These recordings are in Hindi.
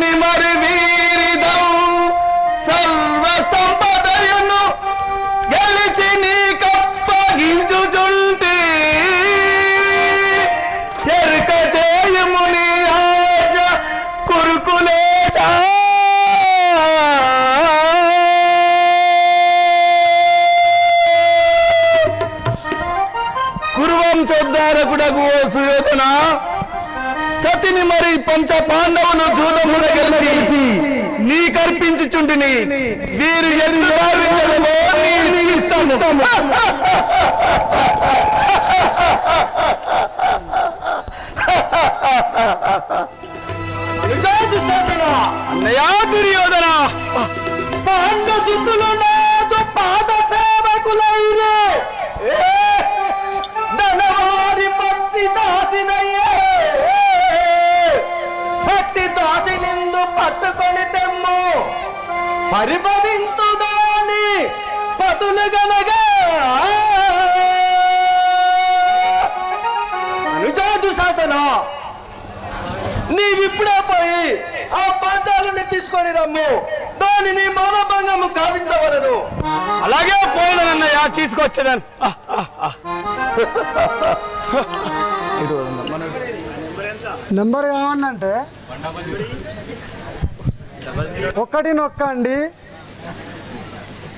निमर वीरिदं सर्व संपदयनु गलिचि नीकप्पगिंचुजुंटी चरक जयमु नी आज्ञ कुरुकुलेश कुरुवं चोद्धारकुडगु ओ सुयोधना सतिनि मरी पंच पांडवुनु जूदमुन गलिचि नीकर्पिंचुचुंटिनि वीरु यत्तु दाविंदवो नी चित्तमु अन्नया दुर्योधन पांडव सिद्धुलु नादु पाद सेवकुलैरे धनवारी पत्ति दासिनये पत्ति दासिनिंदु पट्टुकोनि तेम्मु परिभविंतु दानि पदुलगनगा अनुजा दुशासन नीविपड़े पाचाल रम्मु दाने मनोभंगम गाविंचवलनु अलागे पोयनन्नय्या तीसुकोच्चेदनु नंबर एमन्नांटे 1 नొక్కండి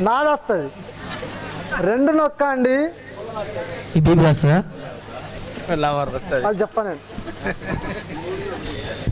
నాదస్తది 2 నొక్కండి ఇది బిబ్రాస అలా వరదస్తది అది చెప్పనండి